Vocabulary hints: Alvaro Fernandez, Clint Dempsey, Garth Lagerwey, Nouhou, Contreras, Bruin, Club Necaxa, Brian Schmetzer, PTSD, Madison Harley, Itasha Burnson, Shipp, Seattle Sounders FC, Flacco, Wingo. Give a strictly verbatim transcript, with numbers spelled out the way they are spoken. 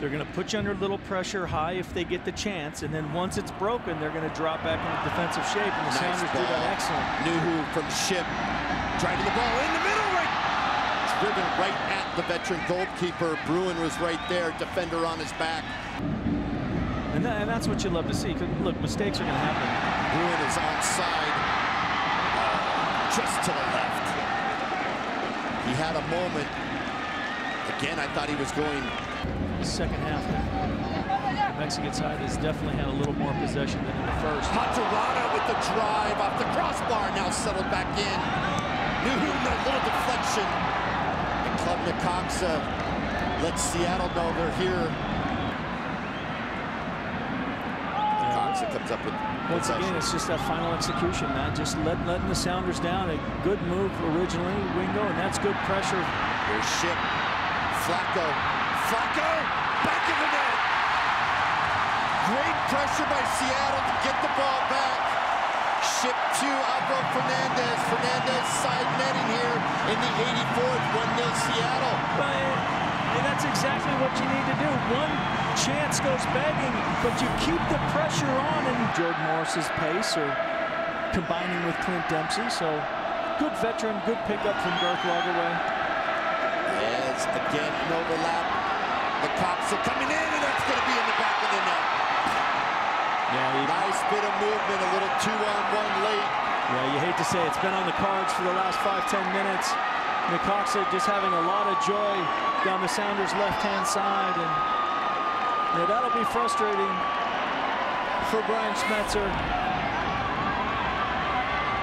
They're going to put you under a little pressure high if they get the chance, and then once it's broken, they're going to drop back into defensive shape, and the nice Sounders ball. do that excellent. Nouhou from Shipp, driving the ball in the middle, right. It's driven right at the veteran goalkeeper. Bruin was right there, defender on his back. And, that, and that's what you love to see. Look, mistakes are going to happen. Bruin is onside, uh, just to the left. He had a moment. Again, I thought he was going. Second half, the Mexican side has definitely had a little more possession than in the first. Contreras with the drive off the crossbar, now settled back in. Nouhou, a little deflection. And Club Necaxa lets Seattle know they're here. Necaxa comes up with once possession. Again, it's just that final execution, man. Just let, letting the Sounders down. A good move originally, Wingo, and that's good pressure. Here's Shipp, Flacco. Flacco, back in the net. Great pressure by Seattle to get the ball back. Shipp to Alvaro Fernandez. Fernandez side netting here in the eighty-fourth, one nil Seattle. But, and that's exactly what you need to do. One chance goes begging, but you keep the pressure on. And Jordan Morris's pace, or combining with Clint Dempsey. So good veteran, good pickup from Garth Lagerwey. Yes, again, an overlap. The cops are coming in, and that's going to be in the back of the net. Yeah, nice bit of movement, a little two-on-one late. Yeah, you hate to say it. It's been on the cards for the last five, ten minutes. Necaxa just having a lot of joy down the Sounders' left-hand side, and yeah, that'll be frustrating for Brian Schmetzer.